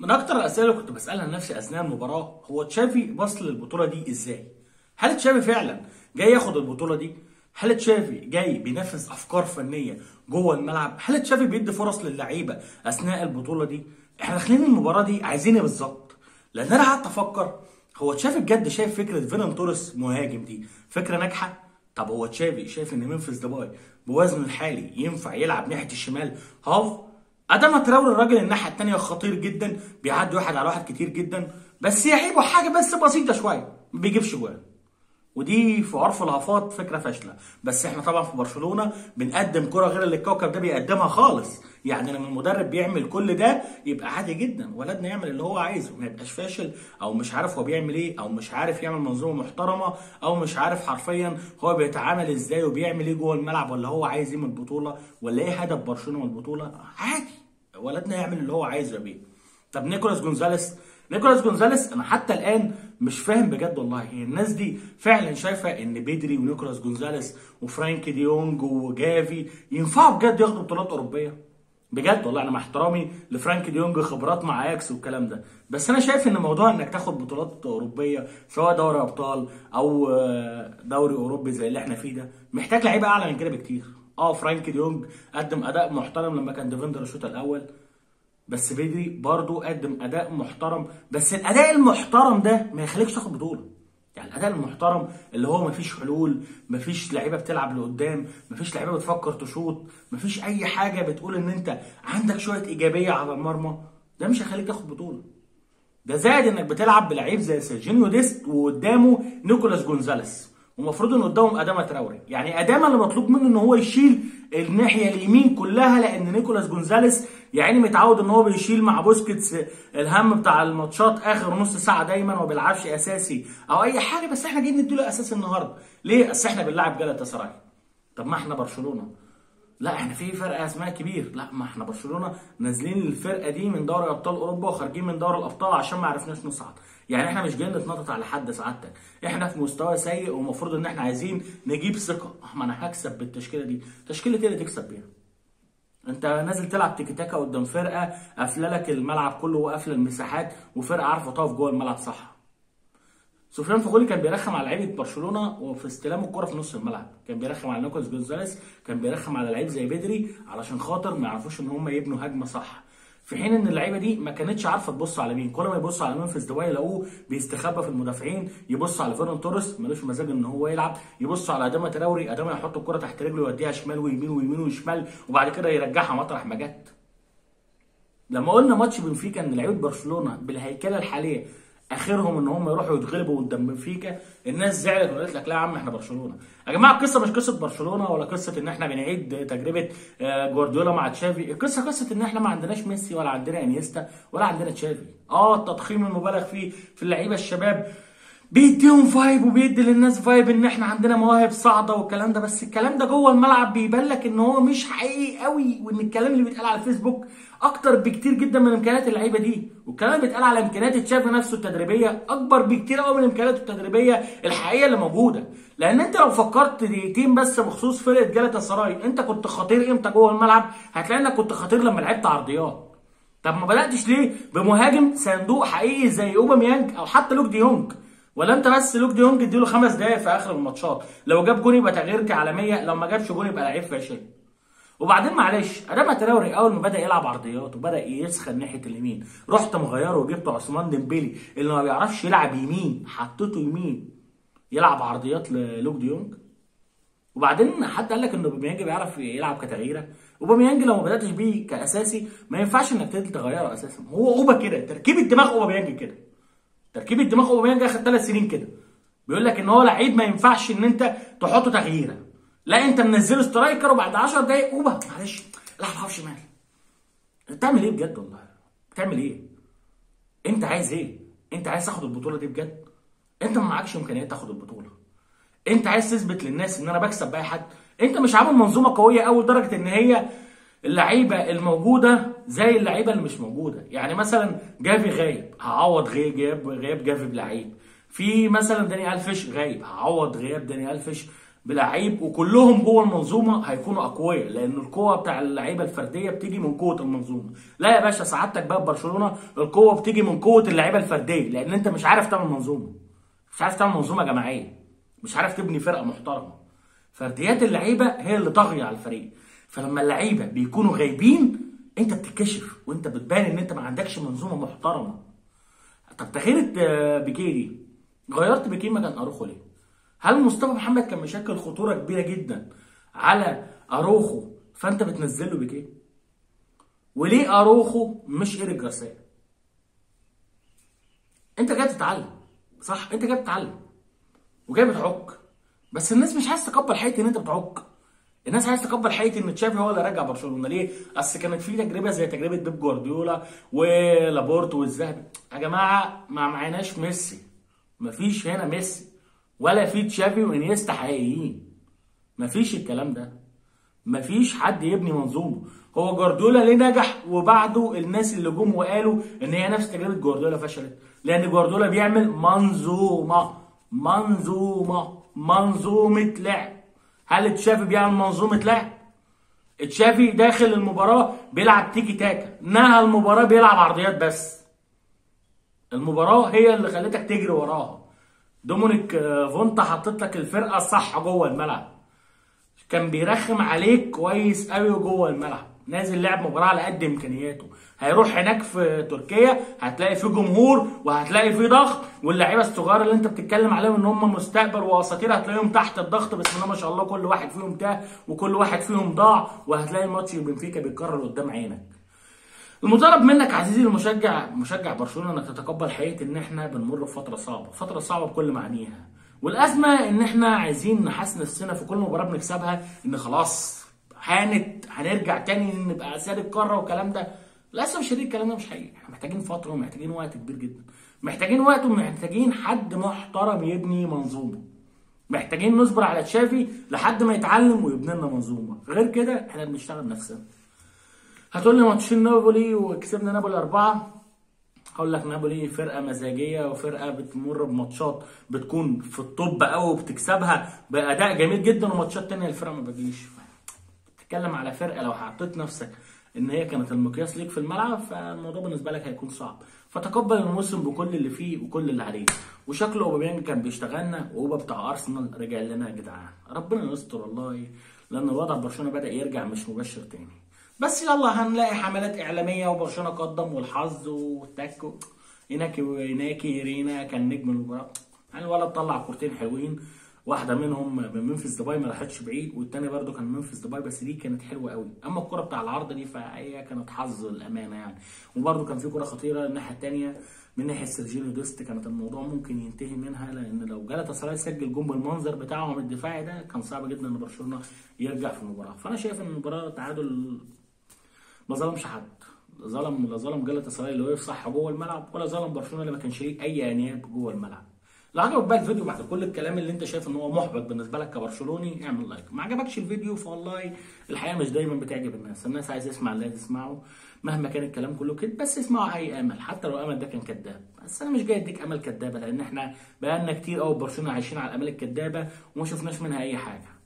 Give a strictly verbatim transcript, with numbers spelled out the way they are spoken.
من اكتر الاسئله اللي كنت بسالها لنفسي اثناء المباراه هو تشافي وصل للبطوله دي ازاي؟ هل تشافي فعلا جاي ياخد البطوله دي؟ هل تشافي جاي بينفذ افكار فنيه جوه الملعب؟ هل تشافي بيدي فرص للعيبه اثناء البطوله دي؟ احنا داخلين المباراه دي عايزين ايه بالظبط؟ لان انا قعدت افكر، هو تشافي بجد شايف فكره فيران توريس مهاجم دي فكره ناجحه؟ طب هو تشافي شايف ان ممفيس ديباي بوزنه الحالي ينفع يلعب ناحيه الشمال هاف؟ أداما تراوري الراجل الناحيه الثانيه خطير جدا، بيعدي واحد على واحد كتير جدا، بس يعيبه حاجه بس بسيطه شويه، ما بيجيبش جوان. ودي في عرف الهفات فكره فاشله، بس احنا طبعا في برشلونه بنقدم كره غير اللي الكوكب ده بيقدمها خالص، يعني لما المدرب بيعمل كل ده يبقى عادي جدا، ولدنا يعمل اللي هو عايزه، ما يبقاش فاشل او مش عارف هو بيعمل ايه، او مش عارف يعمل منظومه محترمه، او مش عارف حرفيا هو بيتعامل ازاي وبيعمل ايه جوه الملعب، ولا هو عايز ايه من البطوله، ولا ايه هدف برشلونه من البطوله، عادي، ولدنا يعمل اللي هو عايزه يا بيه. طب نيكولاس جونزاليس نيكولاس جونزاليس انا حتى الان مش فاهم بجد والله، يعني الناس دي فعلا شايفه ان بيدري ونيكولاس جونزاليس وفرانك دي يونج وجافي ينفعوا بجد ياخدوا بطولات اوروبيه؟ بجد والله انا مع احترامي لفرانك دي يونج خبرات مع اياكس والكلام ده، بس انا شايف ان موضوع انك تاخد بطولات اوروبيه سواء دوري ابطال او دوري اوروبي زي اللي احنا فيه ده محتاج لعيبه اعلى من كده بكتير. اه فرانك دي يونج قدم اداء محترم لما كان ديفندر الشوط الاول، بس بدري برضه قدم اداء محترم، بس الاداء المحترم ده ما يخليكش تاخد بطوله. يعني الاداء المحترم اللي هو ما فيش حلول، ما فيش لعيبه بتلعب لقدام، ما فيش لعيبه بتفكر تشوط، ما فيش اي حاجه بتقول ان انت عندك شويه ايجابيه على المرمى، ده مش هيخليك تاخد بطوله. ده زائد انك بتلعب بلعيب زي سيرجينيو ديست وقدامه نيكولاس جونزاليس، ومفروض ان قدامهم اداما تراوري، يعني اداما اللي مطلوب منه ان هو يشيل الناحيه اليمين كلها، لان نيكولاس جونزاليس يعني متعود ان هو بيشيل مع بوسكيتس الهم بتاع الماتشات اخر نص ساعه دايما، وما بيلعبش اساسي او اي حاجه، بس احنا جايين نديله اساسي النهارده، ليه؟ اصل احنا بنلعب جالاتاسراي. طب ما احنا برشلونه، لا احنا في فرق اسماء كبير، لا ما احنا برشلونه نازلين الفرقه دي من دوري ابطال اوروبا وخارجين من دوري الابطال عشان ما عرفناش نصعد، يعني احنا مش جايين نتنطط على حد سعادتك، احنا في مستوى سيء ومفروض ان احنا عايزين نجيب ثقه، ما انا هكسب بالتشكيله دي، تشكيله دي تكسب بيها. انت نازل تلعب تيكي تاكا قدام فرقه قافله لك الملعب كله وقافله المساحات، وفرقه عارفه تقف جوه الملعب صح. سفيان فخولي كان بيرخم على لعيبه برشلونه وفي استلام الكره في نص الملعب، كان بيرخم على نيكولاس جونزاليس، كان بيرخم على لعيب زي بدري علشان خاطر ما يعرفوش ان هم يبنوا هجمه صح، في حين ان اللعيبه دي ما كانتش عارفه تبص على مين، كل ما يبصوا على ممفيس ديباي يلاقوه بيستخبى في المدافعين، يبص على فيران توريس ملوش مزاج ان هو يلعب، يبص على اداما تراوري، اداما يحط الكره تحت رجله يوديها شمال ويمين ويمين وشمال وبعد كده يرجعها مطرح ما جت. لما قلنا ماتش بنفيكا ان لعيبه برشلونه بالهيكله الحاليه اخرهم ان هم يروحوا يتغلبوا قدام بنفيكا، الناس زعلت وقالت لك لا يا عم احنا برشلونه. يا جماعه القصه مش قصه برشلونه ولا قصه ان احنا بنعيد تجربه جوارديولا مع تشافي، القصه قصه ان احنا ما عندناش ميسي ولا عندنا انيستا ولا عندنا تشافي. اه التضخيم المبالغ فيه في اللعيبه الشباب بيديهم فايب وبيدي للناس فايب ان احنا عندنا مواهب صاعده والكلام ده، بس الكلام ده جوه الملعب بيبان لك ان هو مش حقيقي قوي، وان الكلام اللي بيتقال على الفيسبوك اكتر بكتير جدا من امكانيات اللعيبه دي، والكلام اللي بيتقال على امكانيات تشافي نفسه التدريبيه اكبر بكتير قوي من امكانياته التدريبيه الحقيقيه اللي موجوده. لان انت لو فكرت دقيقتين بس بخصوص فرقه جالاتاسراي، انت كنت خطير امتى جوه الملعب؟ هتلاقي انك كنت خطير لما لعبت عرضيات. طب ما بداتش ليه بمهاجم صندوق حقيقي زي اوباميانج او حتى لوك دي يونج؟ ولا انت بس لوك دي يونج اديله خمس دقايق في اخر الماتشات، لو جاب جون يبقى تغييرك عالميه، لو ما جابش جون يبقى لعيب فاشل. وبعدين معلش اداما تراوري اول ما بدا يلعب عرضيات وبدا يسخن ناحيه اليمين، رحت مغيره وجبت عثمان ديمبيلي اللي ما بيعرفش يلعب يمين، حطيته يمين يلعب عرضيات للوك دي يونج. وبعدين حتى قال لك ان اوباميانج بيعرف يلعب كتغييره، اوباميانج لو ما بداتش بيه كاساسي ما ينفعش انك تبدا تغيره اساسا، هو اوبا كده، تركيبه دماغ اوباميانج كده. تركيب الدماغ اوباميانج اخر ثلاث سنين كده، بيقول لك ان هو لعيب ما ينفعش ان انت تحطه تغييره، لا انت منزله سترايكر وبعد عشر دقايق اوبا معلش العب هاف شمال. بتعمل ايه بجد والله؟ بتعمل ايه؟ انت عايز ايه؟ انت عايز تاخد البطوله دي بجد؟ انت ما معكش امكانيات تاخد البطوله. انت عايز تثبت للناس ان انا بكسب باي حد، انت مش عامل منظومه قويه قوي لدرجه ان هي اللعيبه الموجوده زي اللعيبه اللي مش موجوده، يعني مثلا جافي غايب هعوض غياب غياب جافي بلعيب، في مثلا داني الفيش غايب هعوض غياب داني الفيش بلعيب وكلهم جوه المنظومه هيكونوا اقوياء، لان القوه بتاع اللعيبه الفرديه بتيجي من قوه المنظومه. لا يا باشا، سعادتك بقى ببرشلونه القوه بتيجي من قوه اللعيبه الفرديه، لان انت مش عارف تعمل منظومه، مش عارف تعمل منظومه جماعيه، مش عارف تبني فرقه محترمه. فرديات اللعيبه هي اللي طاغيه على الفريق. فلما اللعيبه بيكونوا غايبين انت بتتكشف، وانت بتبان ان انت ما عندكش منظومه محترمه. طب تغيرت بيكيه ليه؟ غيرت بيكيه مكان اروخو ليه؟ هل مصطفى محمد كان مشكل خطوره كبيره جدا على اروخو فانت بتنزله بيكيه؟ وليه اروخو مش ايريك جارسيا؟ انت جاي تتعلم، صح؟ انت جاي بتتعلم وجاي بتعك، بس الناس مش عايزه تتقبل حقيقه ان انت بتعك. الناس عايزه تتقبل حقيقه ان تشافي هو اللي رجع برشلونه. ليه؟ اصل كانت في تجربه زي تجربه بيب جوارديولا ولابورتو والذهبي. يا جماعه ما معناش ميسي، مفيش هنا ميسي ولا في تشافي وانيستا حقيقيين، مفيش الكلام ده، مفيش حد يبني منظومه. هو جوارديولا ليه نجح وبعده الناس اللي جم وقالوا ان هي نفس تجربه جوارديولا فشلت؟ لان جوارديولا بيعمل منظومه، منظومه منظومه لعب. هل تشافي بيعمل منظومه لعب؟ تشافي داخل المباراه بيلعب تيكي تاكا، نهى المباراه بيلعب عرضيات بس. المباراه هي اللي خلتك تجري وراها. دومينيك فونتا حطت لك الفرقه الصح جوه الملعب، كان بيرخم عليك كويس قوي جوه الملعب، نازل لعب مباراه على قد امكانياته. هيروح هناك في تركيا هتلاقي فيه جمهور وهتلاقي فيه ضغط، واللعيبه الصغار اللي انت بتتكلم عليهم ان هم مستقبل واساطير هتلاقيهم تحت الضغط، بسم الله ما شاء الله، كل واحد فيهم تاه وكل واحد فيهم ضاع، وهتلاقي ماتش بنفيكا بيتكرر قدام عينك. المطالب منك عزيزي المشجع، مشجع برشلونه، انك تتقبل حقيقه ان احنا بنمر بفتره صعبه، فتره صعبه بكل معانيها، والازمه ان احنا عايزين نحسن نفسنا في كل مباراه بنكسبها ان خلاص هانت هنرجع تاني نبقى اسياد القاره والكلام ده. للاسف الشديد الكلام ده مش حقيقي، احنا محتاجين فتره ومحتاجين وقت كبير جدا، محتاجين وقت ومحتاجين حد محترم يبني منظومه. محتاجين نصبر على تشافي لحد ما يتعلم ويبني لنا منظومه، غير كده احنا بنشتغل نفسنا. هتقول لي ماتشين نابولي وكسبنا نابولي أربعة، هقول لك نابولي فرقة مزاجية وفرقة بتمر بماتشات بتكون في الطب قوي وبتكسبها بأداء جميل جدا، وماتشات تانية الفرقة ما بتجيش. بتتكلم على فرقة لو حطيت نفسك إن هي كانت المقياس ليك في الملعب فالموضوع بالنسبة لك هيكون صعب. فتقبل الموسم بكل اللي فيه وكل اللي عليه، وشكله أوباميانج كان بيشتغلنا وأوبا بتاع أرسنال رجع لنا يا جدعان، ربنا يستر والله، لأن الوضع برشلونة بدأ يرجع مش مبشر تاني. بس يلا هنلاقي حملات اعلاميه وبرشلونه قدم والحظ والتكو هناك وهناك. رينا كان نجم المباراه، يعني الولد طلع كورتين حلوين، واحده منهم من منفس ديباي ما راحتش بعيد، والثانيه برده كان منفس ديباي بس دي كانت حلوه قوي. اما الكره بتاع العرض دي فهي كانت حظ للامانه يعني. وبرده كان في كره خطيره الناحيه الثانيه من ناحيه سيرجينيو ديست، كانت الموضوع ممكن ينتهي منها، لان لو جالاتاسراي سجل جون بالمنظر بتاعهم الدفاعي ده كان صعب جدا ان برشلونه يرجع في المباراه. فانا شايف ان المباراه تعادل ما ظلمش حد، ظلم لا ظلم جالاتاسراي اللي وقف صح جوه الملعب، ولا ظلم برشلونه اللي ما كانش ليه اي انياب جوه الملعب. لو عجبك بقى الفيديو بعد كل الكلام اللي انت شايف ان هو محبط بالنسبه لك كبرشلوني اعمل لايك، ما عجبكش الفيديو فوالله الحقيقه مش دايما بتعجب الناس، الناس عايز تسمع اللي تسمعه مهما كان الكلام كله كده، بس اسمعوا اي امل حتى لو امل ده كان كذاب. بس انا مش جاي اديك امل كذابه، لان احنا بقالنا كتير قوي برشلونه عايشين على الامال الكذابه وما شفناش منها اي حاجه.